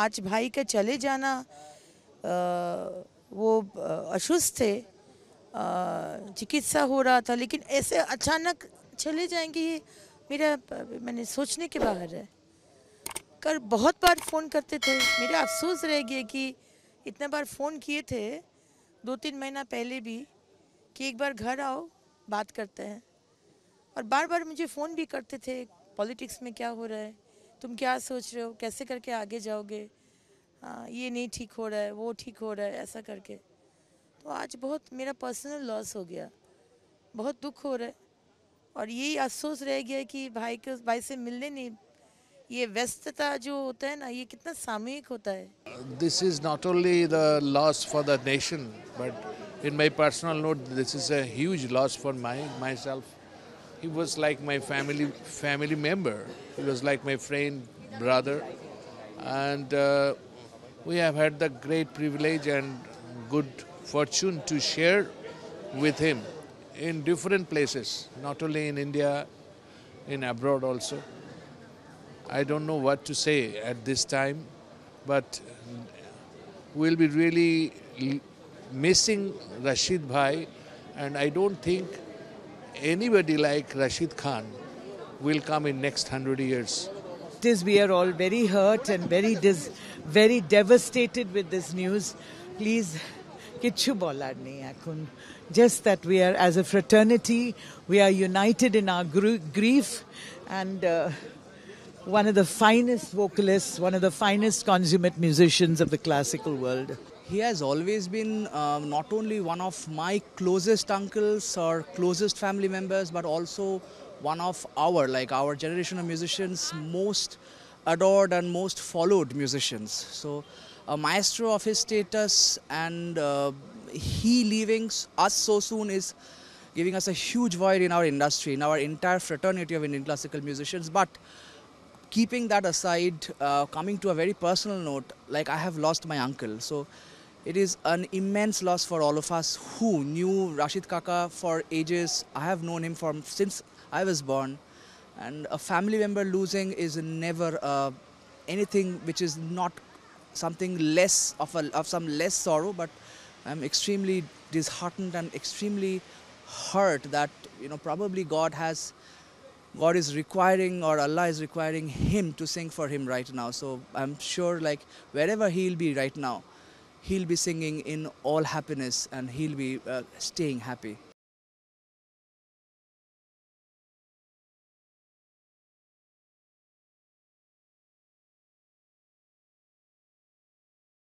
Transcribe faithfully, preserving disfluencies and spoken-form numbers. आज भाई का चले जाना, वो अशुष्ट थे, चिकित्सा हो रहा था, लेकिन ऐसे अचानक चले जाएंगे ये मेरा मैंने सोचने के बाहर है। कर बहुत बार फ़ोन करते थे, मेरा अफसोस रह गया कि इतने बार फ़ोन किए थे दो तीन महीना पहले भी कि एक बार घर आओ बात करते हैं, और बार बार मुझे फ़ोन भी करते थे पॉलिटिक्स में क्या हो रहा है, तुम क्या सोच रहे हो, कैसे करके आगे जाओगे, हाँ ये नहीं ठीक हो रहा है, वो ठीक हो रहा है, ऐसा करके। तो आज बहुत मेरा पर्सनल लॉस हो गया, बहुत दुख हो रहा है, और यही अफसोस रह गया कि भाई के भाई से मिलने नहीं, ये व्यस्तता जो होता है ना ये कितना सामूहिक होता है। This is not only the loss for the nation but in my personal note this is a huge loss for my myself. He was like my family family member. He was like my friend, brother, and uh, we have had the great privilege and good fortune to share with him in different places, not only in India, in abroad also. I don't know what to say at this time, but we'll be really missing Rashid Bhai, and I don't think anybody like Rashid Khan will come in next hundred years. This we are all very hurt and very dis, very devastated with this news. Please, kichu bolar nahi akun. Just that we are as a fraternity, we are united in our gr grief. And uh, one of the finest vocalists, one of the finest consummate musicians of the classical world. He has always been uh, not only one of my closest uncles or closest family members, but also one of our, like our generation of musicians, most adored and most followed musicians. So a maestro of his status, and uh, he leaving us so soon is giving us a huge void in our industry, in our entire fraternity of Indian classical musicians. But keeping that aside, uh, coming to a very personal note, like I have lost my uncle. So it is an immense loss for all of us who knew Rashid Kaka for ages. I have known him from since I was born, and a family member losing is never uh, anything which is not something less of a, of some less sorrow. But I'm extremely disheartened and extremely hurt that, you know, probably God has God is requiring, or Allah is requiring him to sing for him right now. So I'm sure, like wherever he'll be right now, he'll be singing in all happiness, and he'll be uh, staying happy.